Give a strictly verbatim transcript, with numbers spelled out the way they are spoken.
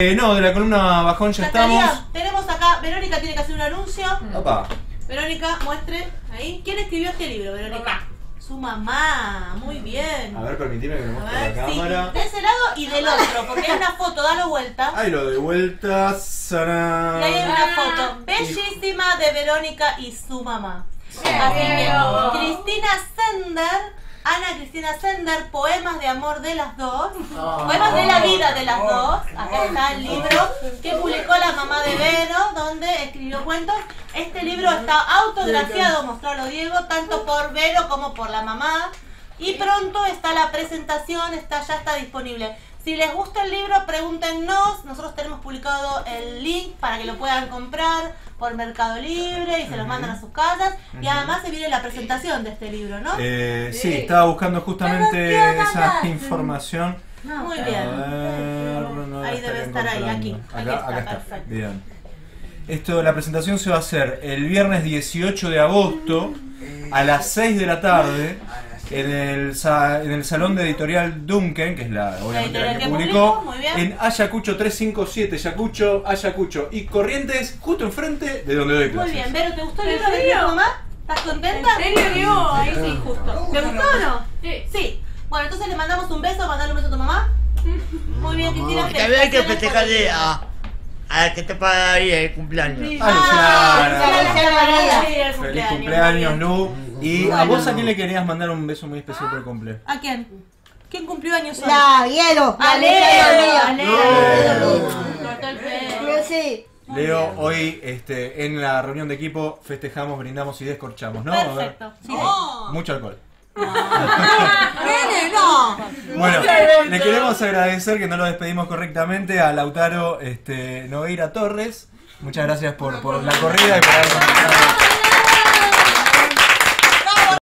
Eh, no, de la columna bajón ya estamos. Tenemos acá, Verónica tiene que hacer un anuncio. Opa. Verónica, muestre ahí. ¿Quién escribió este libro, Verónica? Opa. Su mamá, muy bien. A ver, permitime que me muestre ver, la sí. cámara. De ese lado y del otro, porque hay una foto, dalo vuelta. Ahí lo de vuelta. ¡Sarán! Y hay una foto bellísima de Verónica y su mamá. Sí. Así que, oh. Cristina Sender, Ana Cristina Sender, poemas de amor de las dos, oh. poemas de la vida de las dos. Acá está el libro que publicó la mamá de Vero, donde escribió cuentos. Este libro está autografiado, mostrarlo Diego, tanto por Vero como por la mamá. Y pronto está la presentación, está, ya está disponible. Si les gusta el libro, pregúntenos. Nosotros tenemos publicado el link para que lo puedan comprar por Mercado Libre y se los mandan a sus casas. Y además se viene la presentación de este libro, ¿no? Eh, sí. sí, estaba buscando justamente esa información. No, muy bien. Ver, no ahí debe estar, ahí, aquí. Acá, aquí está, acá está. Perfecto. Bien. Esto, la presentación se va a hacer el viernes dieciocho de agosto a las seis de la tarde en el, en el salón de Editorial Duncan, que es la, obviamente, la, la que, que publicó, publicó en Ayacucho trescientos cincuenta y siete, Ayacucho, Ayacucho y Corrientes, justo enfrente de donde doy clases. Muy bien, Vero, ¿te gustó el libro de mamá? ¿Estás contenta? ¿En serio, Diego? Ahí sí, justo. ¿Te gustó o no? Sí. Sí. Bueno, entonces le mandamos un beso, mandale un beso a tu mamá. Muy bien, Cristina. También hay que festejarle a... a que te pagaría el cumpleaños. Sí. Ah, claro. Feliz cumpleaños, Lu. ¿Y a vos a quién le querías mandar un beso muy especial por el cumpleaños? ¿A quién? ¿Quién cumplió años hoy? La Hielo. A Leo. Leo, hoy este, en la reunión de equipo festejamos, brindamos y descorchamos, ¿no? Perfecto. Mucho alcohol. Bueno, le queremos agradecer que no lo despedimos correctamente a Lautaro, este, Noira Torres. Muchas gracias por, por la corrida y por habernos